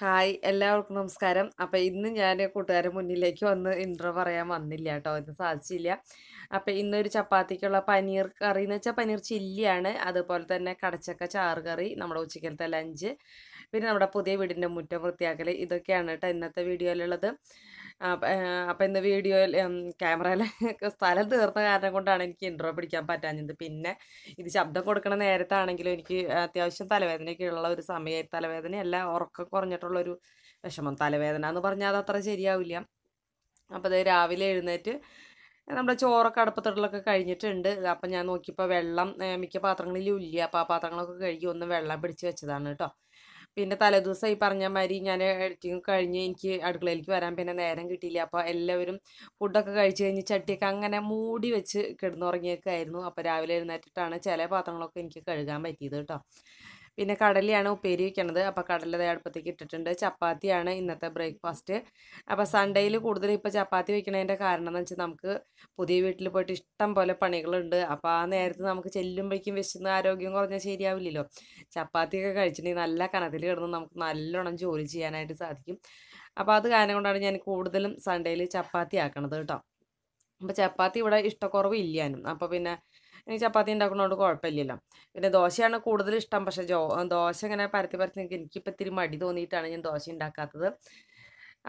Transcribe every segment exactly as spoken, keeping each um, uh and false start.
Hi, എല്ലാവർക്കും നമസ്കാരം. അപ്പോൾ ഇന്ന് ഞാൻ കൂട്ടുകാരുടെ മുന്നിലേക്ക് വന്ന് ഇൻട്രോ പറയാൻ വന്നില്ല കേട്ടോ, ഇന്ന് സാധിച്ചില്ല. അപ്പോൾ ഇന്നൊരു ചപ്പാത്തിക്കുള്ള പനീർ കറി എന്ന് വെച്ചാൽ പനീർ ചില്ലിയാണ്. അതുപോലെ തന്നെ കടച്ചക്ക ചാറ് കറി, നമ്മുടെ ഉച്ചക്കലത്തെ ലഞ്ച്, പിന്നെ നമ്മുടെ പുതിയ വീടിൻ്റെ മുറ്റം വൃത്തിയാക്കൽ, ഇതൊക്കെയാണ് കേട്ടോ ഇന്നത്തെ വീഡിയോയിലുള്ളത്. അപ്പോൾ ഇന്ന് വീഡിയോയിൽ ക്യാമറയിലെ സ്ഥലം തീർന്ന കാരണം കൊണ്ടാണ് എനിക്ക് ഇൻട്രോ പിടിക്കാൻ പറ്റാഞ്ഞത്. പിന്നെ ഇത് ശബ്ദം കൊടുക്കണ നേരത്താണെങ്കിലും എനിക്ക് അത്യാവശ്യം തലവേദനയൊക്കെ ഉള്ള ഒരു സമയം, തലവേദനയല്ല ഉറക്കം കുറഞ്ഞിട്ടുള്ളൊരു വിഷമം, തലവേദന എന്ന് പറഞ്ഞാൽ അത് അത്ര ശരിയാവില്ല. അപ്പോൾ അത് രാവിലെ എഴുന്നേറ്റ് നമ്മുടെ ചോറൊക്കെ അടുപ്പത്തിടലൊക്കെ കഴിഞ്ഞിട്ടുണ്ട്. അപ്പം ഞാൻ നോക്കിയപ്പോൾ വെള്ളം മിക്ക പാത്രങ്ങളിലും ഇല്ല. അപ്പോൾ ആ പാത്രങ്ങളൊക്കെ കഴുകി ഒന്ന് വെള്ളം പിടിച്ച് വെച്ചതാണ് കേട്ടോ. പിന്നെ തലേദിവസം ഈ പറഞ്ഞ മാതിരി ഞാൻ എഡിറ്റിംഗ് കഴിഞ്ഞ് എനിക്ക് അടുക്കളയിലേക്ക് വരാൻ പിന്നെ നേരം കിട്ടിയില്ല. അപ്പോൾ എല്ലാവരും ഫുഡൊക്കെ കഴിച്ച് കഴിഞ്ഞ് ചട്ടിയൊക്കെ അങ്ങനെ മൂടി വെച്ച് കിടന്നുറങ്ങിയൊക്കെ ആയിരുന്നു. അപ്പോൾ രാവിലെ എഴുന്നേറ്റിട്ടാണ് ചില പാത്രങ്ങളൊക്കെ എനിക്ക് കഴുകാൻ പറ്റിയത് കേട്ടോ. പിന്നെ കടലയാണ് ഉപ്പേരി വയ്ക്കണത്. അപ്പോൾ കടല അടുപ്പത്തേക്ക് ഇട്ടിട്ടുണ്ട്. ചപ്പാത്തിയാണ് ഇന്നത്തെ ബ്രേക്ക്ഫാസ്റ്റ്. അപ്പോൾ സൺഡേയിൽ കൂടുതൽ ഇപ്പോൾ ചപ്പാത്തി വയ്ക്കണതിൻ്റെ കാരണം എന്ന് വെച്ചാൽ നമുക്ക് പുതിയ വീട്ടിൽ പോയിട്ട് ഇഷ്ടം പോലെ പണികളുണ്ട്. അപ്പോൾ ആ നേരത്ത് നമുക്ക് ചെല്ലുമ്പോഴേക്കും വിശന്ന് ആരോഗ്യം കുറഞ്ഞാൽ ശരിയാവില്ലല്ലോ. ചപ്പാത്തിയൊക്കെ കഴിച്ചിട്ടുണ്ടെങ്കിൽ നല്ല കനത്തിൽ കിടന്ന് നമുക്ക് നല്ലോണം ജോലി ചെയ്യാനായിട്ട് സാധിക്കും. അപ്പോൾ അത് കാരണം കൊണ്ടാണ് ഞാൻ കൂടുതലും സൺഡേയിൽ ചപ്പാത്തി ആക്കണത് കേട്ടോ. അപ്പോൾ ചപ്പാത്തി ഇവിടെ ഇഷ്ടക്കുറവ് ഇല്ലാനും, അപ്പോൾ പിന്നെ എനിക്ക് ചപ്പാത്തി ഉണ്ടാക്കുന്നതുകൊണ്ട് കുഴപ്പമില്ലല്ലോ. പിന്നെ ദോശയാണ് കൂടുതൽ ഇഷ്ടം. പക്ഷേ ജോ ദോശ ഇങ്ങനെ പരത്തി പരത്തി നിൽക്കുക എനിക്കിപ്പോൾ ഇത്തിരി മടി തോന്നിയിട്ടാണ് ഞാൻ ദോശ ഉണ്ടാക്കാത്തത്.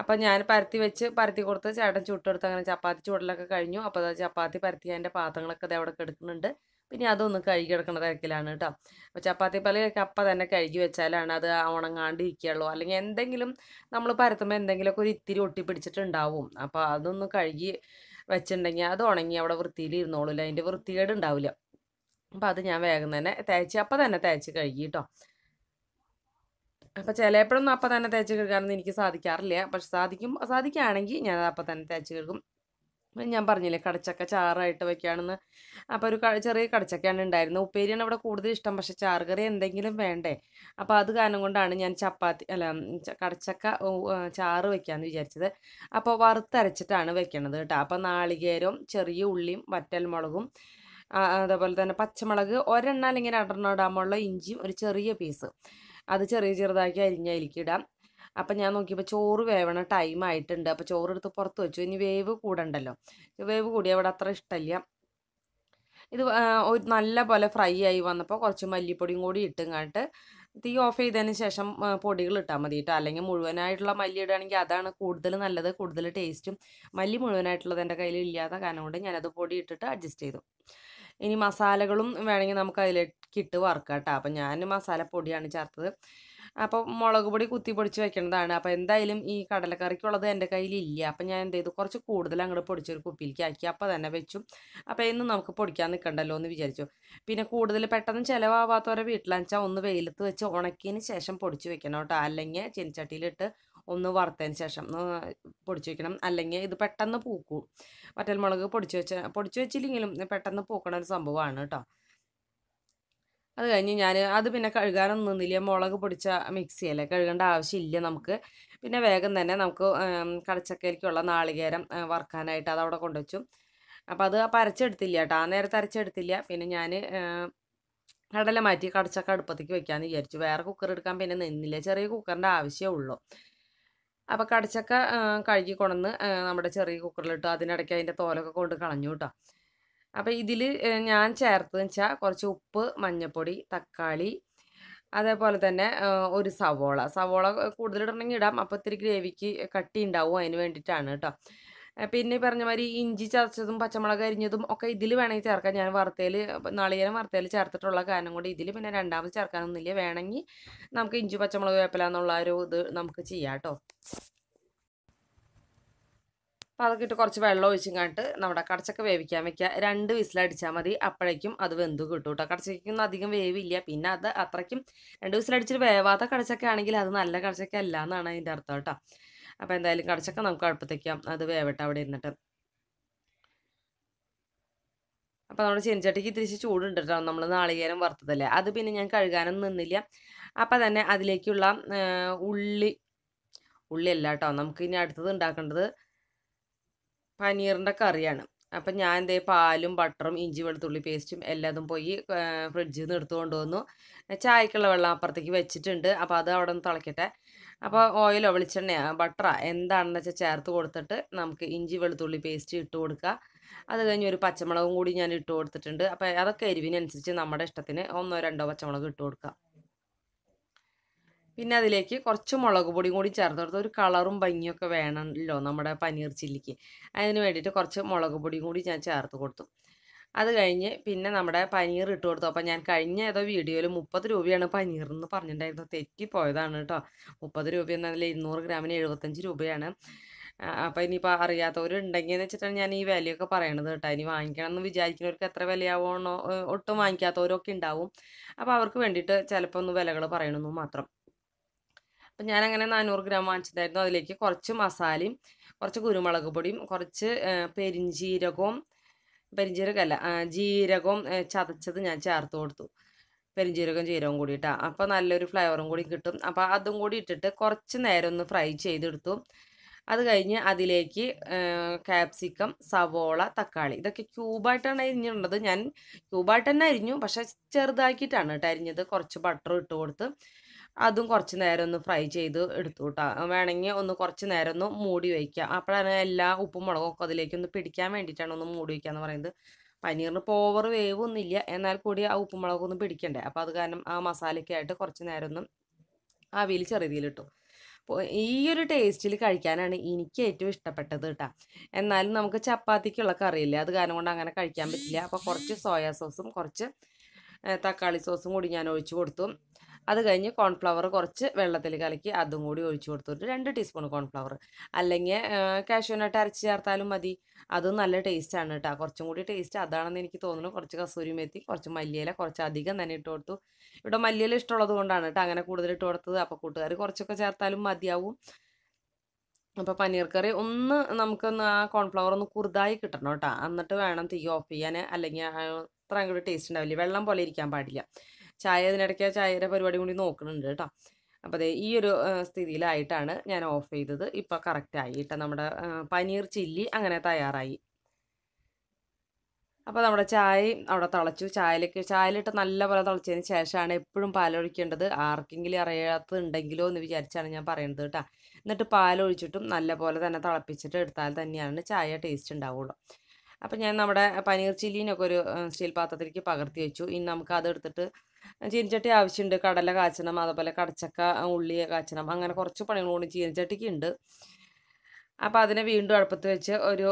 അപ്പം ഞാൻ പരത്തി വെച്ച് പരത്തി കൊടുത്ത് ചേട്ടൻ ചുട്ടെടുത്ത് അങ്ങനെ ചപ്പാത്തി ചൂടലൊക്കെ കഴിഞ്ഞു. അപ്പോൾ അത് ചപ്പാത്തി പരത്തി അതിൻ്റെ പാത്രങ്ങളൊക്കെ അത് അവിടെ കിടക്കുന്നുണ്ട്. പിന്നെ അതൊന്ന് കഴുകി എടുക്കുന്ന തിരക്കിലാണ് കേട്ടോ. അപ്പോൾ ചപ്പാത്തി പലയൊക്കെ അപ്പം തന്നെ കഴുകി വെച്ചാലാണ് അത് ഉണങ്ങാണ്ട് ഇരിക്കുകയുള്ളൂ. അല്ലെങ്കിൽ എന്തെങ്കിലും നമ്മൾ പരത്തുമ്പോൾ എന്തെങ്കിലുമൊക്കെ ഒരു ഇത്തിരി ഒട്ടിപ്പിടിച്ചിട്ടുണ്ടാവും. അപ്പോൾ അതൊന്ന് കഴുകി വെച്ചിട്ടുണ്ടെങ്കിൽ അത് ഉണങ്ങി അവിടെ വൃത്തിയിൽ ഇരുന്നോളൂല്ല, അതിൻ്റെ വൃത്തികേട് ഉണ്ടാവില്ല. അപ്പം അത് ഞാൻ വേഗം തന്നെ തേച്ച് അപ്പം തന്നെ തേച്ച് കഴുകി കേട്ടോ. അപ്പം ചിലപ്പോഴൊന്നും അപ്പം തന്നെ തേച്ച് കഴുകാനൊന്നും എനിക്ക് സാധിക്കാറില്ല. പക്ഷെ സാധിക്കും സാധിക്കുകയാണെങ്കിൽ ഞാൻ അപ്പം തന്നെ തേച്ച് കഴുകും. ഞാൻ പറഞ്ഞില്ലേ കടച്ചക്ക ചാറായിട്ട് വയ്ക്കുകയാണെന്ന്. അപ്പോൾ ഒരു ചെറിയ കടച്ചക്കയാണ് ഉണ്ടായിരുന്നത്. ഉപ്പേരിയാണ് ഇവിടെ കൂടുതൽ ഇഷ്ടം. പക്ഷെ ചാറ് കറി എന്തെങ്കിലും വേണ്ടേ. അപ്പോൾ അത് കാരണം കൊണ്ടാണ് ഞാൻ ചപ്പാത്തി അല്ല കടച്ചക്ക ചാറ് വയ്ക്കാമെന്ന് വിചാരിച്ചത്. അപ്പോൾ വറുത്തരച്ചിട്ടാണ് വയ്ക്കണത് കേട്ടോ. അപ്പോൾ നാളികേരവും ചെറിയ ഉള്ളിയും വറ്റൽമുളകും അതേപോലെ തന്നെ പച്ചമുളക് ഒരെണ്ണം അല്ലെങ്കിൽ രണ്ടെണ്ണം ഇടാമുള്ള ഇഞ്ചിയും ഒരു ചെറിയ പീസ് അത് ചെറിയ ചെറുതാക്കി അരിഞ്ഞായിരിക്കിടാം. അപ്പം ഞാൻ നോക്കിയപ്പോൾ ചോറ് വേവണ ടൈം ആയിട്ടുണ്ട്. അപ്പോൾ ചോറെടുത്ത് പുറത്ത് വെച്ചു. ഇനി വേവ് കൂടണ്ടല്ലോ, വേവ് കൂടി അവിടെ അത്ര ഇഷ്ടമില്ല. ഇത് നല്ല പോലെ ഫ്രൈ ആയി വന്നപ്പോൾ കുറച്ച് മല്ലിപ്പൊടിയും കൂടി ഇട്ടുങ്ങാട്ട് തീ ഓഫ് ചെയ്തതിന് ശേഷം പൊടികൾ ഇട്ടാൽ മതി കേട്ടോ. അല്ലെങ്കിൽ മുഴുവനായിട്ടുള്ള മല്ലി ഇടുകയാണെങ്കിൽ അതാണ് കൂടുതൽ നല്ലത്, കൂടുതൽ ടേസ്റ്റും. മല്ലി മുഴുവനായിട്ടുള്ളത് എൻ്റെ കയ്യിൽ ഇല്ലാത്ത കാരണം കൊണ്ട് ഞാനത് പൊടി ഇട്ടിട്ട് അഡ്ജസ്റ്റ് ചെയ്തു. ഇനി മസാലകളും വേണമെങ്കിൽ നമുക്ക് അതിലേക്ക് ഇട്ട് വറുക്കാം കേട്ടോ. അപ്പം ഞാൻ മസാലപ്പൊടിയാണ് ചേർത്തത്. അപ്പോൾ മുളക് പൊടി കുത്തി പൊടിച്ച് വെക്കേണ്ടതാണ്. അപ്പോൾ എന്തായാലും ഈ കടലക്കറിക്കുള്ളത് എൻ്റെ കയ്യിലില്ല. അപ്പം ഞാൻ എന്ത് ചെയ്തു, കുറച്ച് കൂടുതൽ അങ്ങോട്ട് പൊടിച്ചൊരു കുപ്പിയിലേക്ക് ആക്കി അപ്പം തന്നെ വെച്ചു. അപ്പോൾ ഇന്നും നമുക്ക് പൊടിക്കാൻ നിൽക്കണ്ടല്ലോ എന്ന് വിചാരിച്ചു. പിന്നെ കൂടുതൽ പെട്ടെന്ന് ചിലവാകാത്തവരെ വീട്ടിലാണെച്ചാൽ ഒന്ന് വെയിലത്ത് വെച്ച് ഉണക്കിയതിന് ശേഷം പൊടിച്ച് വെക്കണം കേട്ടോ. അല്ലെങ്കിൽ ചീനിച്ചട്ടിയിലിട്ട് ഒന്ന് വറുത്തതിന് ശേഷം പൊടിച്ച് വെക്കണം. അല്ലെങ്കിൽ ഇത് പെട്ടെന്ന് പൂക്കും. വറ്റൽമുളക് പൊടിച്ച് വെച്ച പൊടിച്ച് വെച്ചില്ലെങ്കിലും പെട്ടെന്ന് പൂക്കണ ഒരു സംഭവമാണ് കേട്ടോ. അത് കഴിഞ്ഞ് ഞാൻ അത് പിന്നെ കഴുകാനൊന്നും നിന്നില്ല. മുളക് പൊടിച്ച മിക്സിയല്ലേ, കഴുകേണ്ട ആവശ്യമില്ല നമുക്ക്. പിന്നെ വേഗം തന്നെ നമുക്ക് കടച്ചക്കയിലേക്കുള്ള നാളികേരം വറുക്കാനായിട്ട് അത് അവിടെ കൊണ്ടുവച്ചു. അപ്പോൾ അത് അപ്പം അരച്ചെടുത്തില്ല കേട്ടോ, ആ നേരത്തെ അരച്ചെടുത്തില്ല. പിന്നെ ഞാൻ കടല മാറ്റി കടച്ചക്ക അടുപ്പത്തേക്ക് വെക്കാമെന്ന് വിചാരിച്ചു. വേറെ കുക്കർ എടുക്കാൻ പിന്നെ നിന്നില്ല, ചെറിയ കുക്കറിൻ്റെ ആവശ്യമേ ഉള്ളൂ. അപ്പോൾ കടച്ചക്ക കഴുകി കൊണ്ടുവന്ന് നമ്മുടെ ചെറിയ കുക്കറിലിട്ടു. അതിനിടയ്ക്ക് അതിൻ്റെ തോലൊക്കെ കൊണ്ട് കളഞ്ഞു കേട്ടോ. അപ്പോൾ ഇതിൽ ഞാൻ ചേർത്തതെന്ന് വെച്ചാൽ കുറച്ച് ഉപ്പ്, മഞ്ഞൾപ്പൊടി, തക്കാളി, അതേപോലെ തന്നെ ഒരു സവോള. സവോള കൂടുതലിടണമെങ്കിൽ ഇടാം. അപ്പോൾ ഇത്തിരി ഗ്രേവിക്ക് കട്ടി ഉണ്ടാവും, അതിന് വേണ്ടിയിട്ടാണ് കേട്ടോ. പിന്നെ പറഞ്ഞ മാതിരി ഇഞ്ചി ചതച്ചതും പച്ചമുളക് അരിഞ്ഞതും ഒക്കെ ഇതിൽ വേണമെങ്കിൽ ചേർക്കാം. ഞാൻ വറുത്തേൽ നാളികേരം വറുത്തേൽ ചേർത്തിട്ടുള്ള കാരണം കൊണ്ട് ഇതിൽ പിന്നെ രണ്ടാമത് ചേർക്കാനൊന്നുമില്ല. വേണമെങ്കിൽ നമുക്ക് ഇഞ്ചി പച്ചമുളക് വേപ്പില എന്നുള്ള ഒരു ഇത് നമുക്ക് ചെയ്യാം കേട്ടോ. അപ്പോൾ അതൊക്കെ ഇട്ട് കുറച്ച് വെള്ളം ഒഴിച്ചും കണ്ടിട്ട് നമ്മുടെ കടച്ചക്ക വേവിക്കാൻ വെക്കുക. രണ്ട് വിസിലടിച്ചാൽ മതി, അപ്പോഴേക്കും അത് വെന്ത് കിട്ടും കേട്ടോ. കടച്ചക്കൊന്നും അധികം വേവില്ല. പിന്നെ അത് അത്രയ്ക്കും രണ്ട് വിസിലടിച്ചിട്ട് വേവാത്ത കടച്ചക്ക ആണെങ്കിൽ അത് നല്ല കടച്ചക്ക അല്ല എന്നാണ് അതിൻ്റെ അർത്ഥം കേട്ടോ. അപ്പോൾ എന്തായാലും കടച്ചക്ക നമുക്ക് അടുപ്പത്തേക്കാം, അത് വേവട്ടെ അവിടെ ഇരുന്നിട്ട്. അപ്പോൾ നമ്മുടെ ചീനിച്ചട്ടിക്ക് തിരിച്ച് ചൂടുണ്ട് കേട്ടോ, നമ്മൾ നാളികേരം വറുത്തതല്ലേ. അത് പിന്നെ ഞാൻ കഴുകാനൊന്നും നിന്നില്ല. അപ്പോൾ തന്നെ അതിലേക്കുള്ള ഉള്ളി ഉള്ളി അല്ല കേട്ടോ, നമുക്ക് ഇനി അടുത്തത് ഉണ്ടാക്കേണ്ടത് പനീറിൻ്റെ കറിയാണ്. അപ്പം ഞാൻ ദേ പാലും ബട്ടറും ഇഞ്ചി വെളുത്തുള്ളി പേസ്റ്റും എല്ലാതും പോയി ഫ്രിഡ്ജിൽ നിന്ന് എടുത്തുകൊണ്ട് വന്നു. ചായക്കുള്ള വെള്ളം അപ്പുറത്തേക്ക് വെച്ചിട്ടുണ്ട്. അപ്പോൾ അത് അവിടെ നിന്ന് തിളക്കട്ടെ. അപ്പോൾ ഓയിലോ വെളിച്ചെണ്ണയോ ബട്ടറോ എന്താണെന്ന് വെച്ചാൽ ചേർത്ത് കൊടുത്തിട്ട് നമുക്ക് ഇഞ്ചി വെളുത്തുള്ളി പേസ്റ്റ് ഇട്ട് കൊടുക്കുക. അത് കഴിഞ്ഞ് ഒരു പച്ചമുളകും കൂടി ഞാൻ ഇട്ട് കൊടുത്തിട്ടുണ്ട്. അപ്പോൾ അതൊക്കെ എരിവിനനുസരിച്ച് നമ്മുടെ ഇഷ്ടത്തിന് ഒന്നോ രണ്ടോ പച്ചമുളക് ഇട്ട് കൊടുക്കുക. പിന്നെ അതിലേക്ക് കുറച്ച് മുളക് പൊടിയും കൂടി ചേർത്ത് കൊടുത്ത് ഒരു കളറും ഭംഗിയൊക്കെ വേണമല്ലോ നമ്മുടെ പനീർ ചില്ലിക്ക്. അതിന് വേണ്ടിയിട്ട് കുറച്ച് മുളക് പൊടിയും കൂടി ഞാൻ ചേർത്ത് കൊടുത്തു. അത് കഴിഞ്ഞ് പിന്നെ നമ്മുടെ പനീർ ഇട്ട് കൊടുത്തു. അപ്പോൾ ഞാൻ കഴിഞ്ഞ ഏതോ വീഡിയോയിൽ മുപ്പത് രൂപയാണ് പനീർ എന്ന് പറഞ്ഞിട്ടുണ്ടായിരുന്നത്. തെറ്റിപ്പോയതാണ് കേട്ടോ. മുപ്പത് രൂപ എന്നതിൽ ഇരുന്നൂറ് ഗ്രാമിന് എഴുപത്തഞ്ച് രൂപയാണ്. അപ്പോൾ ഇനിയിപ്പോൾ അറിയാത്തവരുണ്ടെങ്കിൽ എന്ന് വെച്ചിട്ടാണ് ഞാൻ ഈ വിലയൊക്കെ പറയണത് കേട്ടോ. ഇനി വാങ്ങിക്കണം എന്ന് വിചാരിക്കുന്നവർക്ക് എത്ര വിലയാവണോ ഒട്ടും വാങ്ങിക്കാത്തവരൊക്കെ ഉണ്ടാവും. അപ്പോൾ അവർക്ക് വേണ്ടിയിട്ട് ചിലപ്പോൾ ഒന്ന് വിലകൾ പറയണമെന്നു മാത്രം. അപ്പം ഞാനങ്ങനെ നാനൂറ് ഗ്രാം വാങ്ങിച്ചിട്ടായിരുന്നു. അതിലേക്ക് കുറച്ച് മസാലയും കുറച്ച് കുരുമുളക് പൊടിയും കുറച്ച് പെരിഞ്ചീരകവും പെരിഞ്ചീരകമല്ല ജീരകവും ചതച്ചത് ഞാൻ ചേർത്ത് കൊടുത്തു. പെരിഞ്ചീരകവും ജീരകവും കൂടി ഇട്ടാൽ അപ്പോൾ നല്ലൊരു ഫ്ലേവറും കൂടി കിട്ടും. അപ്പോൾ അതും കൂടി ഇട്ടിട്ട് കുറച്ച് നേരം ഒന്ന് ഫ്രൈ ചെയ്തെടുത്തു. അത് കഴിഞ്ഞ് അതിലേക്ക് ക്യാപ്സിക്കം, സവോള, തക്കാളി ഇതൊക്കെ ക്യൂബായിട്ടാണ് അരിഞ്ഞിട്ടുള്ളത്. ഞാൻ ക്യൂബായിട്ട് തന്നെ അരിഞ്ഞു, പക്ഷേ ചെറുതാക്കിയിട്ടാണ് കേട്ടോ അരിഞ്ഞത്. കുറച്ച് ബട്ടറും ഇട്ട് കൊടുത്ത് അതും കുറച്ച് നേരം ഒന്ന് ഫ്രൈ ചെയ്ത് എടുത്തു കേട്ടോ. വേണമെങ്കിൽ ഒന്ന് കുറച്ച് നേരം ഒന്ന് മൂടി വയ്ക്കുക. അപ്പോഴാണ് എല്ലാ ഉപ്പും മുളകും ഒക്കെ അതിലേക്കൊന്ന് പിടിക്കാൻ വേണ്ടിയിട്ടാണ് ഒന്ന് മൂടി വയ്ക്കുക എന്ന് പറയുന്നത്. പനീറിന് ഓവർ വേവ് ഒന്നുമില്ല, എന്നാൽ കൂടി ആ ഉപ്പും മുളകൊന്നും പിടിക്കണ്ടേ. അപ്പോൾ അത് കാരണം ആ മസാലയൊക്കെ ആയിട്ട് കുറച്ച് നേരം ഒന്നും ആവിയിൽ ചെറുതിയിലിട്ടു. അപ്പോൾ ഈ ഒരു ടേസ്റ്റിൽ കഴിക്കാനാണ് എനിക്ക് ഏറ്റവും ഇഷ്ടപ്പെട്ടത് കേട്ടോ. എന്നാലും നമുക്ക് ചപ്പാത്തിക്കുള്ള കറിയില്ലേ, അത് കാരണം കൊണ്ട് അങ്ങനെ കഴിക്കാൻ പറ്റില്ല. അപ്പോൾ കുറച്ച് സോയാ സോസും കുറച്ച് തക്കാളി സോസും കൂടി ഞാൻ ഒഴിച്ചു കൊടുത്തു. അത് കഴിഞ്ഞ് കോൺഫ്ലവർ കുറച്ച് വെള്ളത്തിൽ കലക്കി അതും കൂടി ഒഴിച്ചു കൊടുത്തിട്ട് രണ്ട് ടീസ്പൂൺ കോൺഫ്ലവർ അല്ലെങ്കിൽ കാഷ്യൂനട്ട് അരച്ച് ചേർത്താലും മതി. അതും നല്ല ടേസ്റ്റാണ് കേട്ടോ. കുറച്ചും കൂടി ടേസ്റ്റ് അതാണെന്ന് എനിക്ക് തോന്നുന്നു. കുറച്ച് കസൂരി മേത്തി, കുറച്ച് മല്ലിയില കുറച്ച് അധികം തന്നെ ഇട്ട് കൊടുത്തു. ഇവിടെ മല്ലിയില ഇഷ്ടമുള്ളത് കൊണ്ടാണ് കേട്ടോ അങ്ങനെ കൂടുതൽ ഇട്ട് കൊടുത്തത്. അപ്പോൾ കൂട്ടുകാർ കുറച്ചൊക്കെ ചേർത്താലും മതിയാവും. അപ്പോൾ പനീർ കറി ഒന്ന് നമുക്കൊന്ന് ആ കോൺഫ്ലവർ ഒന്ന് കുറുതായി കിട്ടണം കേട്ടോ. എന്നിട്ട് വേണം തീ ഓഫ് ചെയ്യാൻ, അല്ലെങ്കിൽ അത്ര അങ്ങോട്ട് ടേസ്റ്റ് ഉണ്ടാവില്ല. വെള്ളം പോലെ ഇരിക്കാൻ പാടില്ല. ചായ ഇതിനിടയ്ക്ക് ചായയുടെ പരിപാടി കൂടി നോക്കുന്നുണ്ട് കേട്ടോ. അപ്പോൾ അതേ ഈ ഒരു സ്ഥിതിയിലായിട്ടാണ് ഞാൻ ഓഫ് ചെയ്തത്. ഇപ്പോൾ കറക്റ്റായി കേട്ടോ. നമ്മുടെ പനീർ ചില്ലി അങ്ങനെ തയ്യാറായി. അപ്പോൾ നമ്മുടെ ചായ അവിടെ തിളച്ചു. ചായയിലേക്ക് ചായയിലിട്ട് നല്ലപോലെ തിളച്ചതിന് ശേഷമാണ് എപ്പോഴും പാലൊഴിക്കേണ്ടത്. ആർക്കെങ്കിലും അറിയാത്തതുണ്ടെങ്കിലോ എന്ന് വിചാരിച്ചാണ് ഞാൻ പറയുന്നത് കേട്ടോ. എന്നിട്ട് പാലൊഴിച്ചിട്ടും നല്ലപോലെ തന്നെ തിളപ്പിച്ചിട്ട് എടുത്താൽ തന്നെയാണ് ചായ ടേസ്റ്റ് ഉണ്ടാവുള്ളൂ. അപ്പം ഞാൻ നമ്മുടെ പനീർ ചില്ലിനൊക്കെ ഒരു സ്റ്റീൽ പാത്രത്തിലേക്ക് പകർത്തി വെച്ചു. ഇനി നമുക്ക് അതെടുത്തിട്ട് ചീനിച്ചട്ടി ആവശ്യമുണ്ട്. കടല കാച്ചണം, അതുപോലെ കടച്ചക്ക, ഉള്ളി കാച്ചണം, അങ്ങനെ കുറച്ച് പണികൾ കൊണ്ട് ചീനിച്ചട്ടിക്ക് ഉണ്ട്. അപ്പോൾ അതിനെ വീണ്ടും അടുപ്പത്ത് വെച്ച് ഒരു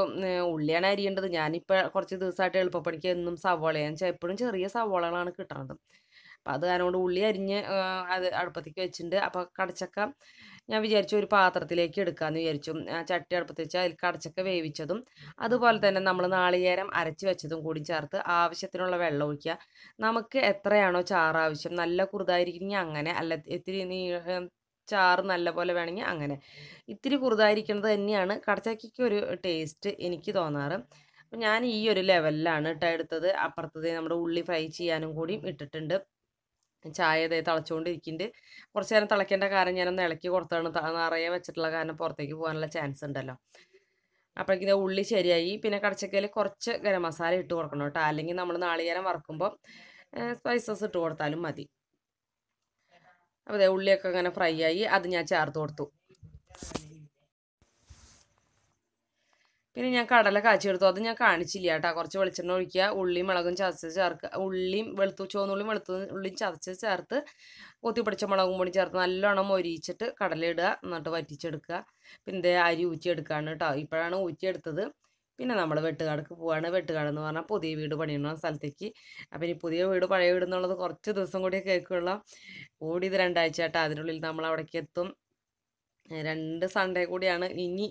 ഉള്ളിയാണ് അരിയേണ്ടത്. ഞാനിപ്പോൾ കുറച്ച് ദിവസമായിട്ട് എളുപ്പപ്പണിക്ക് എന്നും സവോളയാണ്, എപ്പോഴും ചെറിയ സവോളകളാണ് കിട്ടണത്. അപ്പം അത് കാരണം ഉള്ളി അരിഞ്ഞ് അത് അടുപ്പത്തേക്ക് വെച്ചിട്ടുണ്ട്. അപ്പോൾ കടച്ചക്ക ഞാൻ വിചാരിച്ചു ഒരു പാത്രത്തിലേക്ക് എടുക്കാമെന്ന് വിചാരിച്ചു. ചട്ടി അടുപ്പത്ത് വെച്ചാൽ അതിൽ കടച്ചക്ക വേവിച്ചതും അതുപോലെ തന്നെ നമ്മൾ നാളികേരം അരച്ച് വെച്ചതും കൂടി ചേർത്ത് ആവശ്യത്തിനുള്ള വെള്ളം ഒഴിക്കുക. നമുക്ക് എത്രയാണോ ചാറ് ആവശ്യം, നല്ല കുറുതായിരിക്കണമെങ്കിൽ അങ്ങനെ, അല്ല ഇത്തിരി നീ ചാറ് നല്ല പോലെ വേണമെങ്കിൽ അങ്ങനെ. ഇത്തിരി കുറുതായിരിക്കുന്നത് തന്നെയാണ് കടച്ചക്കയ്ക്ക് ഒരു ടേസ്റ്റ് എനിക്ക് തോന്നാറ്. അപ്പം ഞാൻ ഈ ഒരു ലെവലിലാണ് ഇട്ടാ എടുത്തത്. അപ്പുറത്തത് നമ്മുടെ ഉള്ളി ഫ്രൈ ചെയ്യാനും കൂടി ഇട്ടിട്ടുണ്ട്. ചായ ഇതേ തിളച്ചുകൊണ്ടിരിക്കുന്നുണ്ട്. കുറച്ച് നേരം തിളയ്ക്കേണ്ട കാരണം ഞാനൊന്ന് ഇളക്കി കൊടുത്താണ്. നിറയെ വെച്ചിട്ടുള്ള കാരണം പുറത്തേക്ക് പോകാനുള്ള ചാൻസ് ഉണ്ടല്ലോ. അപ്പോഴേക്കിത് ഉള്ളി ശരിയായി. പിന്നെ കടച്ചക്കയിൽ കുറച്ച് ഗരം മസാല ഇട്ട് കൊടുക്കണം കേട്ടോ. അല്ലെങ്കിൽ നമ്മൾ നാളികേരം വറുക്കുമ്പോൾ സ്പൈസസ് ഇട്ട് കൊടുത്താലും മതി. അപ്പോൾ അതേ ഉള്ളിയൊക്കെ അങ്ങനെ ഫ്രൈ ആയി. അത് ഞാൻ ചേർത്ത് കൊടുത്തു. പിന്നെ ഞാൻ കടല കാച്ചെടുത്തു. അത് ഞാൻ കാണിച്ചില്ല കേട്ടോ. കുറച്ച് വെളിച്ചെണ്ണ ഒഴിക്കുക, ഉള്ളിയും മുളകും ചതച്ച് ചേർക്കുക. ഉള്ളിയും വെളുത്തു ചുവന്നുള്ളിയും വെളുത്തു ഉള്ളിയും ചതച്ച് ചേർത്ത് കൊത്തിപ്പിടിച്ച മുളകും പൊടി ചേർത്ത് നല്ലോണം മൊരിയിച്ചിട്ട് കടല ഇടുക. എന്നിട്ട് വറ്റിച്ചെടുക്കുക. പിന്നെ അരി ഊറ്റിയെടുക്കുകയാണ് കേട്ടോ. ഇപ്പോഴാണ് ഊറ്റിയെടുത്തത്. പിന്നെ നമ്മൾ വെട്ടുകാടക്ക് പോവാണ്. വെട്ടുകാട് എന്ന് പറഞ്ഞാൽ പുതിയ വീട് പണിയുന്ന സ്ഥലത്തേക്ക്. അപ്പം ഇനി പുതിയ വീട് പഴയ വീട് എന്നുള്ളത് കുറച്ച് ദിവസം കൂടി കേൾക്കുള്ള ഓടിയത് രണ്ടാഴ്ച കേട്ടോ. അതിനുള്ളിൽ നമ്മൾ അവിടേക്ക് എത്തും. രണ്ട് സൺഡേ കൂടിയാണ് ഇനി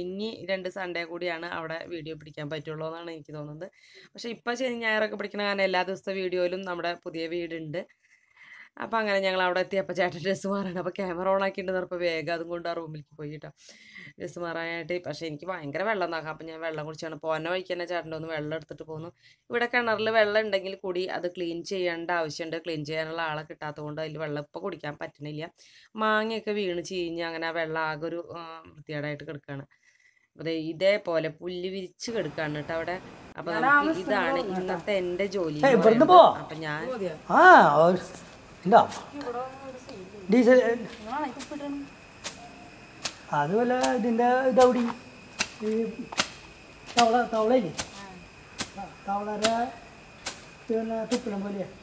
ഇനി രണ്ട് സൺഡേ കൂടിയാണ് അവിടെ വീഡിയോ പിടിക്കാൻ പറ്റുള്ളൂ എന്നാണ് എനിക്ക് തോന്നുന്നത്. പക്ഷേ ഇപ്പോൾ ശനി ഞായറൊക്കെ പിടിക്കണ കാരണം എല്ലാ ദിവസത്തെ വീഡിയോയിലും നമ്മുടെ പുതിയ വീടുണ്ട്. അപ്പോൾ അങ്ങനെ ഞങ്ങൾ അവിടെ എത്തിയപ്പോൾ ചേട്ടൻ ഡ്രസ്സ് മാറാണ്. അപ്പോൾ ക്യാമറ ഓൺ ആക്കിയിട്ട് നിറപ്പോൾ വേഗം അതും കൊണ്ട് ആ റൂമിലേക്ക് പോയി കേട്ടോ ഡ്രസ്സ് മാറാനായിട്ട്. പക്ഷേ എനിക്ക് ഭയങ്കര വെള്ളം നോക്കാം. അപ്പം ഞാൻ വെള്ളം കുടിച്ചാണ് പോന്നെ വഴിക്ക് തന്നെ ചേട്ടൻ്റെ ഒന്ന് വെള്ളം എടുത്തിട്ട് പോന്നു. ഇവിടെ കിണറിൽ വെള്ളം ഉണ്ടെങ്കിൽ കൂടി അത് ക്ലീൻ ചെയ്യേണ്ട ആവശ്യമുണ്ട്. ക്ലീൻ ചെയ്യാനുള്ള ആളെ കിട്ടാത്തത് കൊണ്ട് അതിൽ വെള്ളം ഇപ്പോൾ കുടിക്കാൻ പറ്റണില്ല. മാങ്ങയൊക്കെ വീണ് ചീഞ്ഞ് അങ്ങനെ ആ വെള്ളം ആകെ ഒരു വൃത്തികേടായിട്ട് കിടക്കുകയാണ്. ഇതേപോലെ പുല്ല് വിരിച്ചു കിടക്കാണ് കേട്ടോ അവിടെ. അപ്പൊ നമുക്ക് ഇതാണ് ഇന്നത്തെ എന്റെ ജോലി. അപ്പൊ ഞാൻ അതുപോലെ ഇതിന്റെ ഇതൗടി ഈ തവള തവളയില്ലേ തവളയുടെ പിന്നെ തുപ്പലം പോലെയാണ്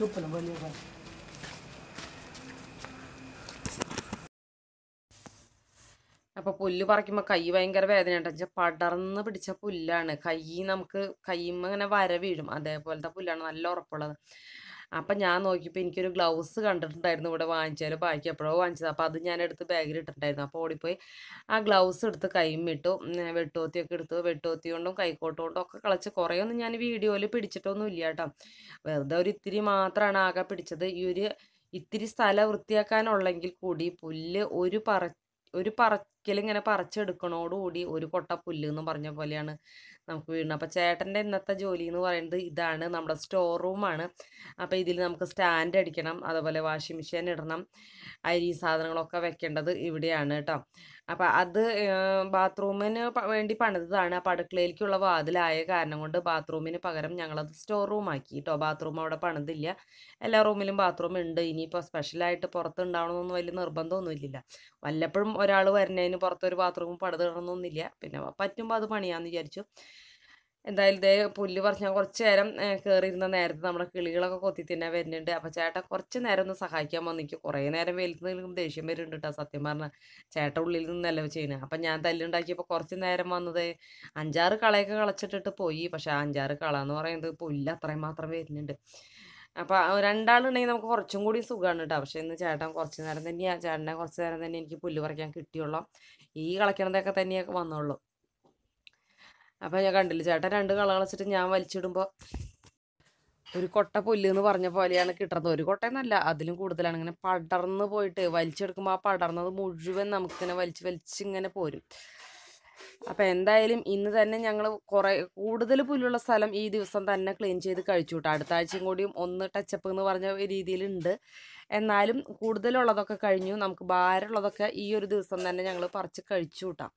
തുപ്പലം പോലെയാണ്. അപ്പൊ പുല്ല് പറിക്കുമ്പോ കൈ ഭയങ്കര വേദനയുണ്ട്. വെച്ചാൽ പടർന്ന് പിടിച്ച പുല്ലാണ്, കൈ നമുക്ക് കൈയും അങ്ങനെ വര വീഴും അതേപോലത്തെ പുല്ലാണ്, നല്ല ഉറപ്പുള്ളത്. അപ്പൊ ഞാൻ നോക്കിയപ്പോ എനിക്കൊരു ഗ്ലൗസ് കണ്ടിട്ടുണ്ടായിരുന്നു ഇവിടെ വാങ്ങിച്ചാലും ബാക്കി എപ്പോഴോ വാങ്ങിച്ചത്. അപ്പൊ അത് ഞാൻ എടുത്ത് ബാഗിൽ ഇട്ടിട്ടുണ്ടായിരുന്നു. അപ്പൊ ഓടിപ്പോയി ആ ഗ്ലൗസ് എടുത്ത് കൈയും ഇട്ടു, വെട്ടുകൊത്തിയൊക്കെ എടുത്തു. വെട്ടുകൊത്തി കൊണ്ടും കൈക്കോട്ട് കൊണ്ടും ഒക്കെ കളിച്ച് കുറേയൊന്നും ഞാൻ വീഡിയോയിൽ പിടിച്ചിട്ടൊന്നും ഇല്ല കേട്ടോ. വെറുതെ ഒരു ഇത്തിരി മാത്രമാണ് ആകെ പിടിച്ചത്. ഈ ഒരു ഇത്തിരി സ്ഥലം വൃത്തിയാക്കാനുള്ളെങ്കിൽ കൂടി പുല്ല് ഒരു പറ ഒരു പറക്കലിങ്ങനെ പറിച്ചെടുക്കണോടുകൂടി ഒരു കൊട്ട പുല്ല് എന്ന് പറഞ്ഞ പോലെയാണ് നമുക്ക് വീഴുന്നത്. അപ്പോൾ ചേട്ടൻ്റെ ഇന്നത്തെ ജോലി എന്ന് പറയുന്നത് ഇതാണ്. നമ്മുടെ സ്റ്റോർ റൂമാണ്. അപ്പോൾ ഇതിൽ നമുക്ക് സ്റ്റാൻഡ് അടിക്കണം, അതുപോലെ വാഷിംഗ് മെഷീൻ ഇടണം, അരി സാധനങ്ങളൊക്കെ വെക്കേണ്ടത് ഇവിടെയാണ് കേട്ടോ. അപ്പോൾ അത് ബാത്റൂമിന് വേണ്ടി പണിതാണ്. അപ്പോൾ അടുക്കളയിലേക്കുള്ള വാതിലായ കാരണം കൊണ്ട് ബാത്റൂമിന് പകരം ഞങ്ങളത് സ്റ്റോർ റൂമാക്കി കേട്ടോ. ബാത്റൂം അവിടെ പണിതില്ല, എല്ലാ റൂമിലും ബാത്റൂം ഉണ്ട്. ഇനിയിപ്പോൾ സ്പെഷ്യലായിട്ട് പുറത്തുണ്ടാവണമെന്നൊന്നും വലിയ നിർബന്ധമൊന്നും ഇല്ലല്ലോ. വല്ലപ്പോഴും ഒരാൾ വരുന്നതിന് പുറത്തൊരു ബാത്റൂം പണിതിടണമെന്നില്ല. പിന്നെ പറ്റുമ്പോൾ അത് പണിയാന്ന് വിചാരിച്ചു. എന്തായാലും ഇതേ പുല്ല് പറിച്ച് കുറച്ച് നേരം കയറിയിരുന്ന നേരത്ത് നമ്മുടെ കിളികളൊക്കെ കൊത്തി തന്നെ വരുന്നുണ്ട്. അപ്പം ചേട്ടൻ കുറച്ച് നേരം ഒന്ന് സഹായിക്കാൻ വന്നിരിക്കും. കുറേ നേരം വെയിലത്ത് നിൽക്കുമ്പോൾ ദേഷ്യം വരുന്നുണ്ട് കേട്ടോ. സത്യം പറഞ്ഞാൽ ചേട്ടൻ ഉള്ളിൽ നിന്നല്ല ചെയ്യുന്നത്. അപ്പം ഞാൻ തല്ലുണ്ടാക്കിയപ്പോൾ കുറച്ച് നേരം വന്നത് അഞ്ചാറ് കളയൊക്കെ കളച്ചിട്ടിട്ട് പോയി. പക്ഷെ ആ അഞ്ചാറ് കള എന്ന് പറയുന്നത് പുല്ല് അത്രയും മാത്രം വരുന്നുണ്ട്. അപ്പം രണ്ടാളുണ്ടെങ്കിൽ നമുക്ക് കുറച്ചും കൂടി സുഖമാണ് കേട്ടോ. പക്ഷേ ഇന്ന് ചേട്ടൻ കുറച്ച് നേരം തന്നെയാണ് ചേട്ടനെ കുറച്ച് നേരം തന്നെ എനിക്ക് പുല്ല് പറിക്കാൻ കിട്ടിയുള്ളൂ. ഈ കളയ്ക്കണതൊക്കെ തന്നെയൊക്കെ വന്നോളൂ. അപ്പം ഞാൻ കണ്ടില്ല ചേട്ടൻ രണ്ട് കള കളിച്ചിട്ട് ഞാൻ വലിച്ചിടുമ്പോൾ ഒരു കൊട്ട പുല്ല് എന്ന് പറഞ്ഞ പോലെയാണ് കിട്ടുന്നത്. ഒരു കൊട്ടയെന്നല്ല, അതിലും കൂടുതലാണ്. ഇങ്ങനെ പടർന്ന് പോയിട്ട് വലിച്ചെടുക്കുമ്പോൾ ആ പടർന്നത് മുഴുവൻ നമുക്കിങ്ങനെ വലിച്ച് വലിച്ചിങ്ങനെ പോരും. അപ്പം എന്തായാലും ഇന്ന് തന്നെ ഞങ്ങൾ കുറേ കൂടുതൽ പുല്ലുള്ള സ്ഥലം ഈ ദിവസം തന്നെ ക്ലീൻ ചെയ്ത് കഴിച്ചു കിട്ടും. അടുത്ത ആഴ്ചയും കൂടിയും ഒന്ന് ടച്ചപ്പ് എന്ന് പറഞ്ഞ രീതിയിലുണ്ട്. എന്നാലും കൂടുതലുള്ളതൊക്കെ കഴിഞ്ഞു. നമുക്ക് ഭാരമുള്ളതൊക്കെ ഈ ഒരു ദിവസം തന്നെ ഞങ്ങൾ പറിച്ച് കഴിച്ചു കിട്ടാം.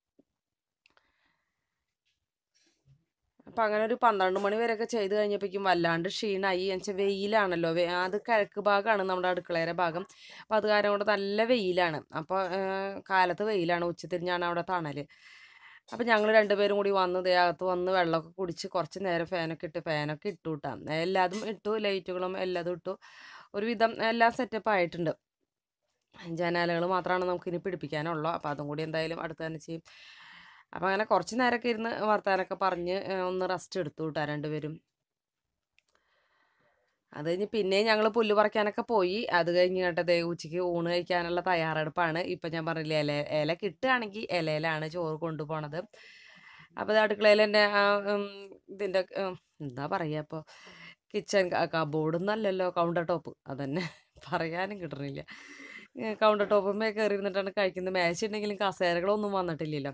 അപ്പം അങ്ങനെ ഒരു പന്ത്രണ്ട് മണി വരെയൊക്കെ ചെയ്ത് കഴിഞ്ഞപ്പോഴേക്കും വല്ലാണ്ട് ക്ഷീണമായി. എന്നുവെച്ചാൽ വെയിലാണല്ലോ, അത് കിഴക്ക് ഭാഗമാണ് നമ്മുടെ അടുക്കളയുടെ ഭാഗം. അപ്പം അത് കാരണം കൊണ്ട് നല്ല വെയിലാണ്. അപ്പോൾ കാലത്ത് വെയിലാണ്, ഉച്ചതിരിഞ്ഞാണ് അവിടെ തണൽ. അപ്പം ഞങ്ങൾ രണ്ടുപേരും കൂടി വന്ന് ദേഹത്ത് വന്ന് വെള്ളമൊക്കെ കുടിച്ച് കുറച്ച് നേരം ഫാനൊക്കെ ഇട്ട് ഫാനൊക്കെ ഇട്ടു കിട്ടാം. എല്ലാതും ഇട്ടു, ലൈറ്റുകളും എല്ലാതും ഇട്ടു. ഒരുവിധം എല്ലാം സെറ്റപ്പ് ആയിട്ടുണ്ട്. ജനാലകൾ മാത്രമാണ് നമുക്കിനി പിടിപ്പിക്കാനുള്ളൂ. അപ്പോൾ അതും കൂടി എന്തായാലും അടുത്ത് തന്നെ ചെയ്യും. അപ്പം അങ്ങനെ കുറച്ച് നേരമൊക്കെ ഇരുന്ന് വർത്താനൊക്കെ പറഞ്ഞ് ഒന്ന് റെസ്റ്റ് എടുത്തു കിട്ടാം രണ്ടുപേരും. അത് കഴിഞ്ഞ് പിന്നെ ഞങ്ങൾ പുല്ല് പറിക്കാനൊക്കെ പോയി. അത് കഴിഞ്ഞ് കേട്ടത് ഉച്ചയ്ക്ക് ഊണ് കഴിക്കാനുള്ള തയ്യാറെടുപ്പാണ്. ഇപ്പം ഞാൻ പറഞ്ഞില്ലേ, ഇല ഇല കിട്ടുകയാണെങ്കിൽ ഇലയിലാണ് ചോറ് കൊണ്ടുപോകണത്. അപ്പോൾ അത് അടുക്കളയിൽ എൻ്റെ ഇതിൻ്റെ എന്താ പറയുക, ഇപ്പോൾ കിച്ചൺ കബോർഡൊന്നല്ലല്ലോ, കൗണ്ടർ ടോപ്പ്. അതന്നെ പറയാനും കിട്ടണില്ല. കൗണ്ടർ ടോപ്പുമ്മേ കയറി ഇരുന്നിട്ടാണ് കഴിക്കുന്നത്. മേശയുണ്ടെങ്കിലും കസേരകളൊന്നും വന്നിട്ടില്ലല്ലോ.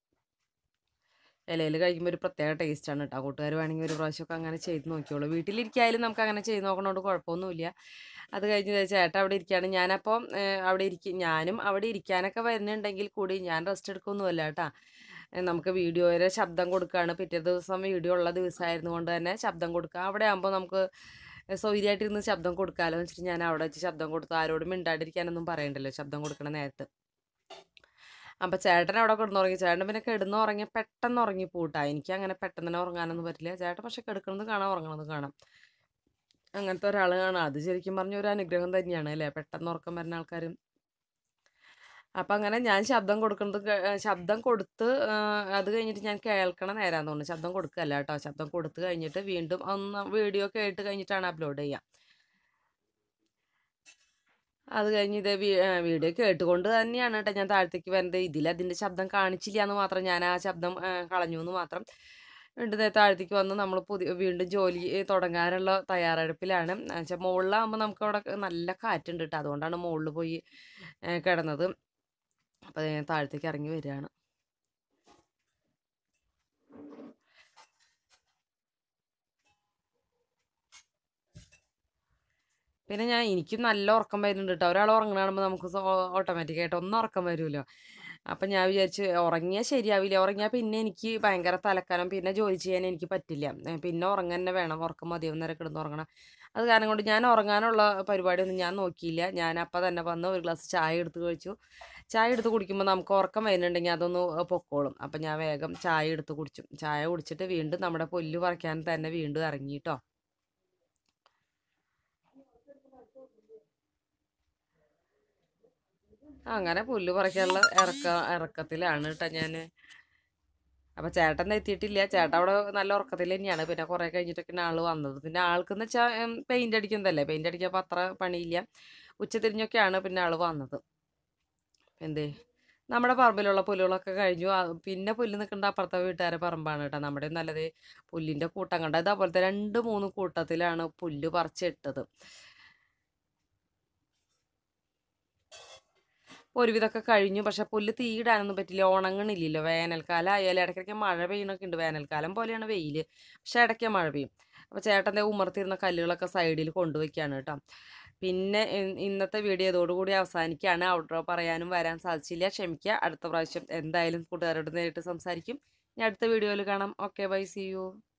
ഇലയിൽ കഴിക്കുമ്പോൾ ഒരു പ്രത്യേക ടേസ്റ്റാണ് കേട്ടോ. കൂട്ടുകാർ വേണമെങ്കിൽ ഒരു പ്രാവശ്യമൊക്കെ അങ്ങനെ ചെയ്ത് നോക്കിയോളൂ. വീട്ടിലിരിക്കായാലും നമുക്ക് അങ്ങനെ ചെയ്ത് നോക്കണോണ്ട് കുഴപ്പമൊന്നുമില്ല. അത് കഴിഞ്ഞ് ചേട്ടൻ അവിടെ ഇരിക്കുകയാണ്. ഞാനപ്പോൾ അവിടെ ഇരിക്കും ഞാനും അവിടെ ഇരിക്കാനൊക്കെ വരുന്നുണ്ടെങ്കിൽ കൂടി ഞാൻ റെസ്റ്റ് എടുക്കൊന്നുമല്ല കേട്ടോ. നമുക്ക് വീഡിയോയുടെ ശബ്ദം കൊടുക്കുകയാണ്. പിറ്റേ ദിവസം വീഡിയോ ഉള്ള ദിവസമായിരുന്നു കൊണ്ട് തന്നെ ശബ്ദം കൊടുക്കുക. അവിടെ ആകുമ്പോൾ നമുക്ക് സൗകര്യമായിട്ടിരുന്ന് ശബ്ദം കൊടുക്കാമല്ലോ എന്ന് വെച്ചിട്ട് ഞാൻ അവിടെ വെച്ച് ശബ്ദം കൊടുത്തു. ആരോടും മിണ്ടാണ്ടിരിക്കാനൊന്നും പറയണ്ടല്ലോ ശബ്ദം കൊടുക്കണ നേരത്ത്. അപ്പം ചേട്ടൻ അവിടെ കിടന്നുറങ്ങി. ചേട്ടൻ പിന്നെ കിടന്ന് ഉറങ്ങി പെട്ടെന്ന് ഉറങ്ങി പോട്ടാ. എനിക്ക് അങ്ങനെ പെട്ടെന്ന് തന്നെ ഉറങ്ങാനൊന്നും പറ്റില്ല. ചേട്ടൻ പക്ഷെ കിടക്കണത് കാണാം, ഉറങ്ങണത് കാണാം, അങ്ങനത്തെ ഒരാൾ കാണാം. അത് ശരിക്കും പറഞ്ഞ ഒരു അനുഗ്രഹം തന്നെയാണ് അല്ലേ, പെട്ടെന്ന് ഉറക്കം വരുന്ന ആൾക്കാരും. അപ്പം അങ്ങനെ ഞാൻ ശബ്ദം കൊടുക്കുന്നത് ശബ്ദം കൊടുത്ത് അത് കഴിഞ്ഞിട്ട് ഞാൻ കേൾക്കണ നേരാന്ന് തോന്നുന്നു. ശബ്ദം കൊടുക്കുകയല്ല കേട്ടോ. ശബ്ദം കൊടുത്ത് കഴിഞ്ഞിട്ട് വീണ്ടും ഒന്ന് വീഡിയോ കേട്ട് കഴിഞ്ഞിട്ടാണ് അപ്ലോഡ് ചെയ്യുക. അത് കഴിഞ്ഞ് ഇത് വീഡിയോ കേട്ടുകൊണ്ട് തന്നെയാണ് കേട്ടോ ഞാൻ താഴത്തേക്ക് വരുന്നത്. ഇതിൽ അതിൻ്റെ ശബ്ദം കാണിച്ചില്ല എന്ന് മാത്രം, ഞാൻ ആ ശബ്ദം കളഞ്ഞു എന്ന് മാത്രം. And the Tardikan Namapu wind jolly Totangarla Tayara Pilanum and Chamola Manam Kodak and Laka attended Tadon and a mold boy Kadanadum. But then Tardi carrying you down. Penana inicuna lorcomade in the Tara or Namakus automaticate or Norcamarula. Upon Yavic or Agnesia will or Yapi Nenki, Bangaratala Campina, Joji and Enkipatilia, and Pinorang and Nevana or Comadi of Narekan Organa. As Ganagodian Organo, Paribadian Yano Kilia, Yana Padanavano, glass child to you. Child to Gurkimanam Corcom and Yadano a pocolum, upon Yavagam, child to Gurchum, child to the wind, Namadapo, Liver Canta and the wind Arangita. I'm going to pull over a killer, Erka, Ercatilla, Tajane. A chat and the Titilla chat out of the Lorcatiliana, Pinacoraca, you took an alo under the Nalcanacha and painted in the lab, painted Yapatra, Panilia, which is in your can up in Alavana. And they Namada Parbelola Pulola Caju, Pinapul in the Candapata with Taraparambanata, Namadana, they pull in the Cotangada, but the end of Mono Cotatilano pulled over chet. With a carinu, but a politi, and the Petilan and Lila Van Alcala, Yelakamaravin, and Van Alcalam, Polian Vail, Shadakamarvi, which at the Umartina Kalilaka Sidil Kondo Canada. Pinne in the video, the wood of San Cana, Outra Parayan, Varan Salcilia, Chemkia, at the Russian and the island put out some sarkim. Yet the video, okay, bye, see you.